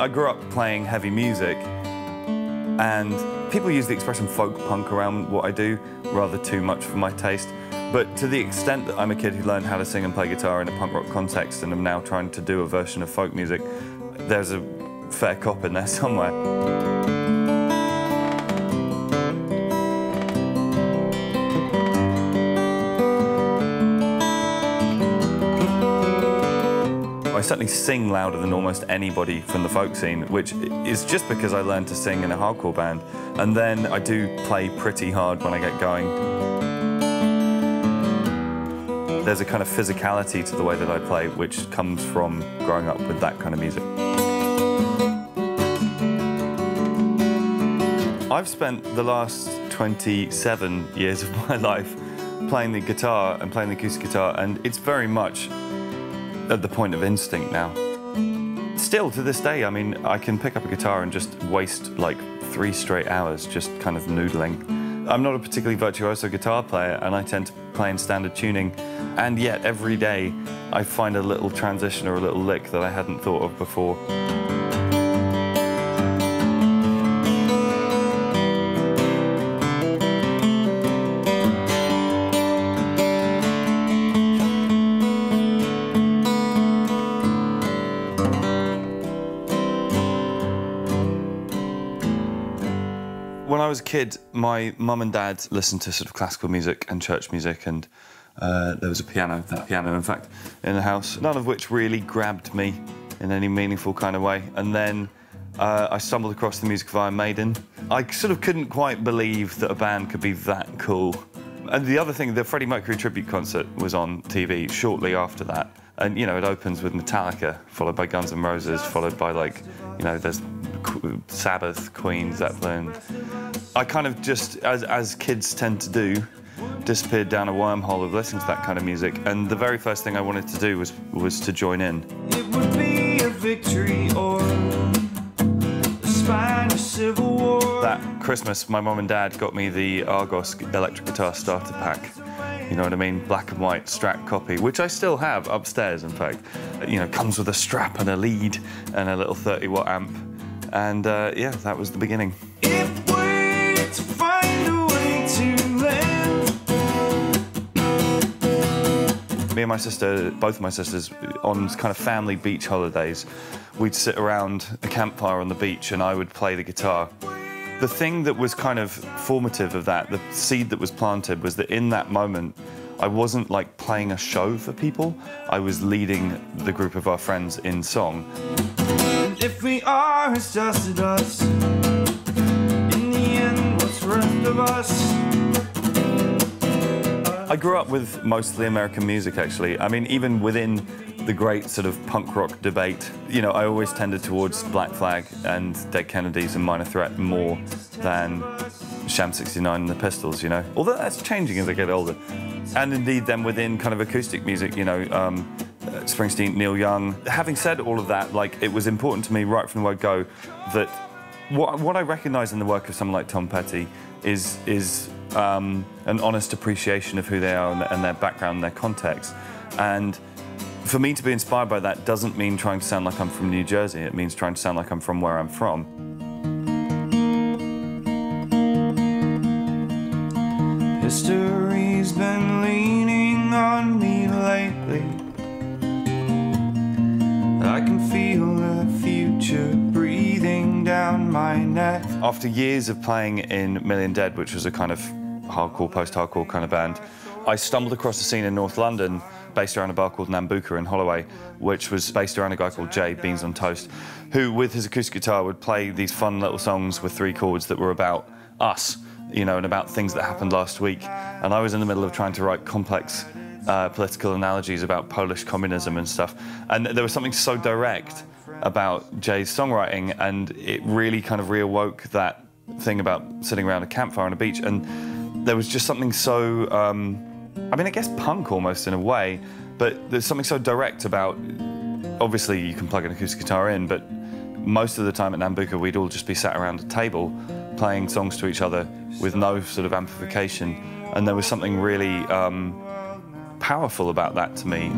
I grew up playing heavy music, and people use the expression folk punk around what I do rather too much for my taste. But to the extent that I'm a kid who learned how to sing and play guitar in a punk rock context and I'm now trying to do a version of folk music, there's a fair cop in there somewhere. I certainly sing louder than almost anybody from the folk scene, which is just because I learned to sing in a hardcore band. And then I do play pretty hard when I get going. There's a kind of physicality to the way that I play, which comes from growing up with that kind of music. I've spent the last 27 years of my life playing the guitar and playing the acoustic guitar, and it's very much at the point of instinct now. Still, to this day, I mean, I can pick up a guitar and just waste like 3 straight hours just kind of noodling. I'm not a particularly virtuoso guitar player, and I tend to play in standard tuning, and yet every day I find a little transition or a little lick that I hadn't thought of before. When I was a kid, my mum and dad listened to sort of classical music and church music, and there was a piano, in fact, in the house, none of which really grabbed me in any meaningful kind of way. And then I stumbled across the music of Iron Maiden. I sort of couldn't quite believe that a band could be that cool. And the other thing, the Freddie Mercury tribute concert was on TV shortly after that. And, you know, it opens with Metallica, followed by Guns N' Roses, followed by, like, you know, there's Sabbath, Queen, Zeppelin. I kind of just, as kids tend to do, disappeared down a wormhole of listening to that kind of music, and the very first thing I wanted to do was to join in. It would be a victory or a Spanish Civil War. That Christmas, my mum and dad got me the Argos electric guitar starter pack. You know what I mean? Black and white Strat copy, which I still have upstairs, in fact. You know, comes with a strap and a lead and a little 30-watt amp. And, yeah, that was the beginning. If we're to find a way to land. Me and my sister, both of my sisters, on kind of family beach holidays, we'd sit around a campfire on the beach and I would play the guitar. The thing that was kind of formative of that, the seed that was planted, was that in that moment, I wasn't like playing a show for people. I was leading the group of our friends in song. And if we are as dust and dust, in the end, what's left of us? I grew up with mostly American music, actually. I mean, even within the great sort of punk rock debate, you know, I always tended towards Black Flag and Dead Kennedys and Minor Threat more than Sham 69 and the Pistols, you know. Although that's changing as I get older. And indeed, then within kind of acoustic music, you know, Springsteen, Neil Young. Having said all of that, like, it was important to me right from the word go that what I recognise in the work of someone like Tom Petty is an honest appreciation of who they are and their background and their context. And for me to be inspired by that doesn't mean trying to sound like I'm from New Jersey. It means trying to sound like I'm from where I'm from. History's been leaning on me lately. I can feel the future breathing down my neck. After years of playing in Million Dead, which was a kind of hardcore, post-hardcore kind of band, I stumbled across a scene in North London based around a bar called Nambuka in Holloway, which was based around a guy called Jay Beans on Toast, who, with his acoustic guitar, would play these fun little songs with 3 chords that were about us, you know, and about things that happened last week. And I was in the middle of trying to write complex political analogies about Polish communism and stuff. And there was something so direct about Jay's songwriting, and it really kind of reawoke that thing about sitting around a campfire on a beach. And there was just something so... I mean, I guess punk almost in a way, but there's something so direct about, obviously you can plug an acoustic guitar in, but most of the time at Nambuka we'd all just be sat around a table playing songs to each other with no sort of amplification, and there was something really powerful about that to me.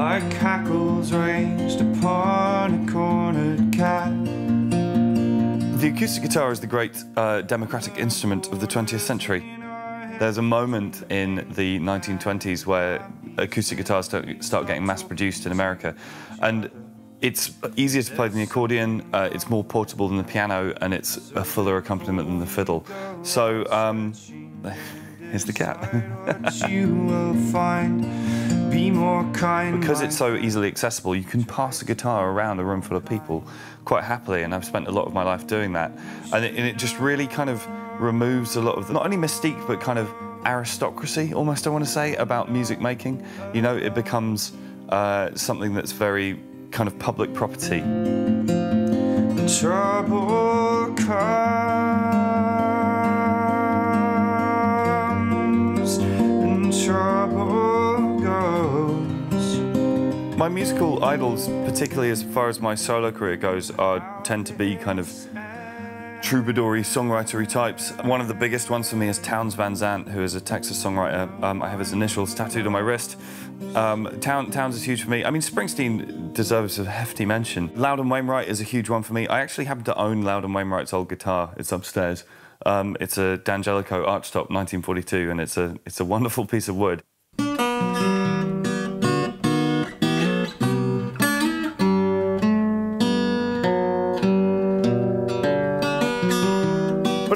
like cackles ranged upon a cornered cat. The acoustic guitar is the great democratic instrument of the 20th century. There's a moment in the 1920s where acoustic guitars start getting mass-produced in America, and it's easier to play than the accordion, it's more portable than the piano, and it's a fuller accompaniment than the fiddle. So, here's the cat. You will find, be more kind. Because it's so easily accessible, you can pass a guitar around a room full of people quite happily, and I've spent a lot of my life doing that. And it just really kind of removes a lot of, not only mystique, but kind of aristocracy, almost, I want to say, about music making. You know, it becomes something that's very kind of public property. Trouble comes and trouble goes. My musical idols, particularly as far as my solo career goes, tend to be kind of troubadour-y, songwriter-y types. One of the biggest ones for me is Townes Van Zandt, who is a Texas songwriter. I have his initials tattooed on my wrist. Townes is huge for me. I mean, Springsteen deserves a hefty mention. Loudon Wainwright is a huge one for me. I actually happen to own Loudon Wainwright's old guitar. It's upstairs. It's a D'Angelico archtop 1942, and it's a wonderful piece of wood.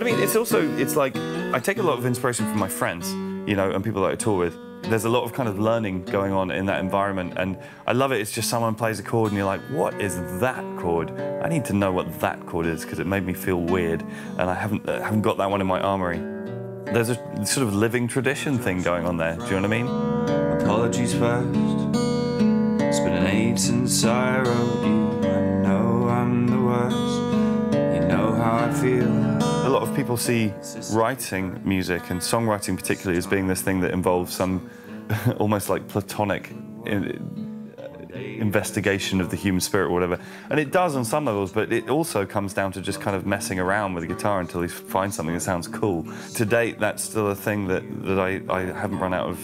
It's also, it's like, I take a lot of inspiration from my friends, you know, and people that I tour with. There's a lot of kind of learning going on in that environment, and I love it. It's just someone plays a chord and you're like, what is that chord? I need to know what that chord is, because it made me feel weird, and I haven't got that one in my armory. There's a sort of living tradition thing going on there, do you know what I mean? Apologies first, it's been an age since I wrote you. I know I'm the worst, you know how I feel. A lot of people see writing music, and songwriting particularly, as being this thing that involves some almost like platonic investigation of the human spirit or whatever. And it does on some levels, but it also comes down to just kind of messing around with a guitar until you find something that sounds cool. To date, that's still a thing that I haven't run out of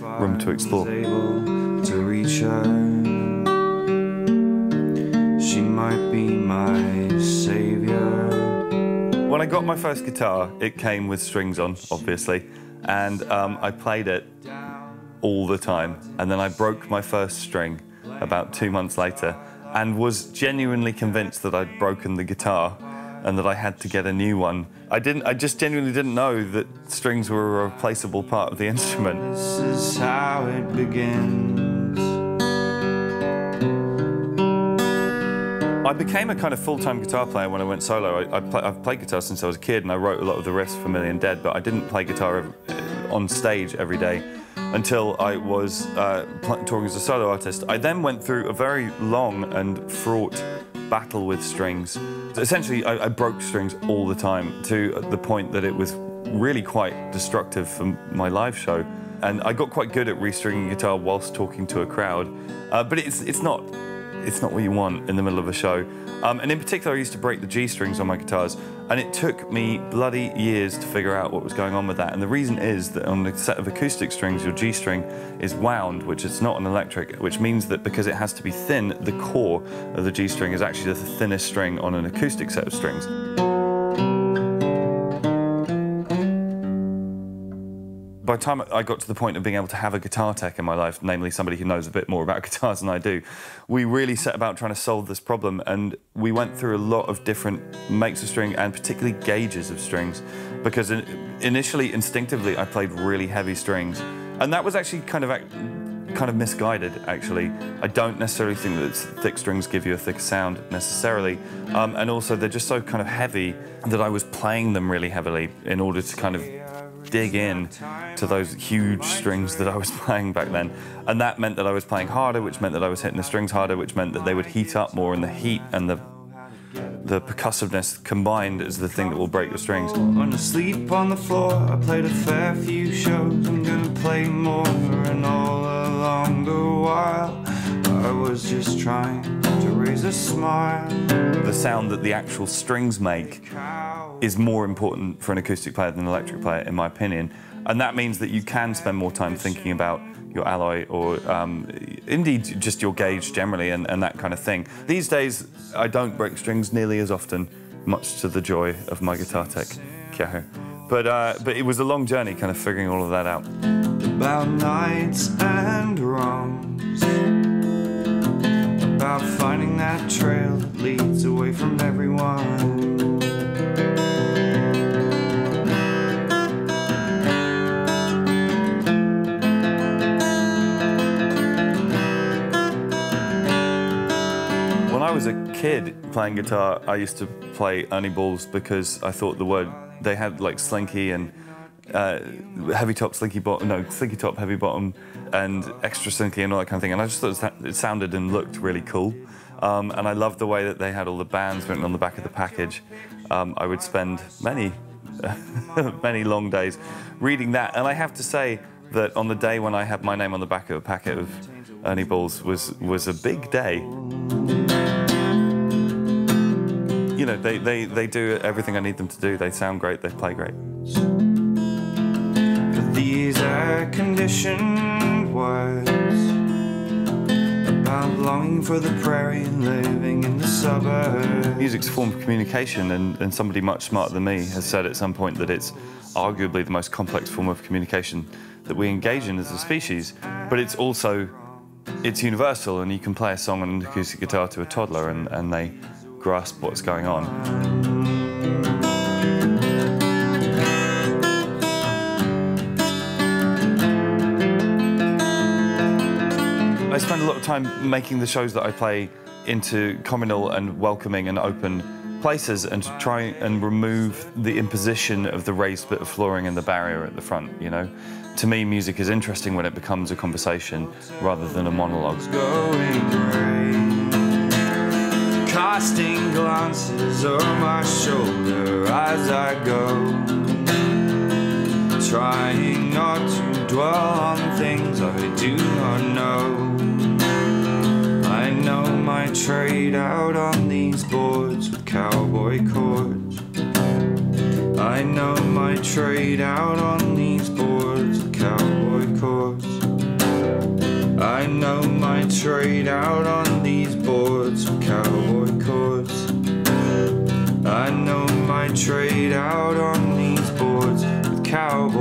room to explore. If I was able to reach her, she might be my savior. When I got my first guitar, it came with strings on, obviously, and I played it all the time. And then I broke my first string about 2 months later, and was genuinely convinced that I'd broken the guitar and that I had to get a new one. I just genuinely didn't know that strings were a replaceable part of the instrument. This is how it begins. I became a kind of full-time guitar player when I went solo. I've played guitar since I was a kid, and I wrote a lot of the riffs for Million Dead, but I didn't play guitar on stage every day until I was touring as a solo artist. I then went through a very long and fraught battle with strings. So essentially, I broke strings all the time, to the point that it was really quite destructive for my live show. And I got quite good at restringing guitar whilst talking to a crowd, but it's not what you want in the middle of a show. And in particular, I used to break the G strings on my guitars, and it took me bloody years to figure out what was going on with that. And the reason is that on a set of acoustic strings, your G string is wound, which it's not an electric, which means that because it has to be thin, the core of the G string is actually the thinnest string on an acoustic set of strings. By the time I got to the point of being able to have a guitar tech in my life, namely somebody who knows a bit more about guitars than I do, we really set about trying to solve this problem, and we went through a lot of different makes of string and particularly gauges of strings, because initially, instinctively, I played really heavy strings, and that was actually kind of misguided, actually. I don't necessarily think that thick strings give you a thick sound, necessarily, and also they're just so kind of heavy that I was playing them really heavily in order to kind of dig in to those huge strings that I was playing back then. And that meant that I was playing harder, which meant that I was hitting the strings harder, which meant that they would heat up more, and the heat and the percussiveness combined is the thing that will break your strings. I'm gonna sleep on the floor, I played a fair few shows, I'm gonna play more, and all along the while I was just trying to raise a smile. The sound that the actual strings make is more important for an acoustic player than an electric player, in my opinion. And that means that you can spend more time thinking about your ally, or indeed just your gauge generally, and that kind of thing. These days, I don't break strings nearly as often, much to the joy of my guitar tech, Kyaho. But it was a long journey, kind of figuring all of that out. About nights and wrongs, about finding that trail that leads away from everyone. When I was a kid playing guitar, I used to play Ernie Balls because I thought the word, they had like slinky and heavy top, slinky bottom, no, slinky top, heavy bottom, and extra slinky and all that kind of thing. And I just thought it sounded and looked really cool. And I loved the way that they had all the bands written on the back of the package. I would spend many, many long days reading that. And I have to say that on the day when I had my name on the back of a packet of Ernie Balls was a big day. You know, they do everything I need them to do. They sound great, they play great. These are conditioned words about longing for the prairie and living in the suburbs. Music's a form of communication, and somebody much smarter than me has said at some point that it's arguably the most complex form of communication that we engage in as a species, but it's also, it's universal, and you can play a song on an acoustic guitar to a toddler and they grasp what's going on. I spend a lot of time making the shows that I play into communal and welcoming and open places, and to try and remove the imposition of the raised bit of flooring and the barrier at the front, you know? To me, music is interesting when it becomes a conversation rather than a monologue. Casting glances over my shoulder as I go, trying not to dwell on things I do not know. I know my trade out on these boards with cowboy chords. I know my trade out on these boards with cowboy chords. I know my trade out on these boards with cowboy chords. I know my trade out on these boards with cowboy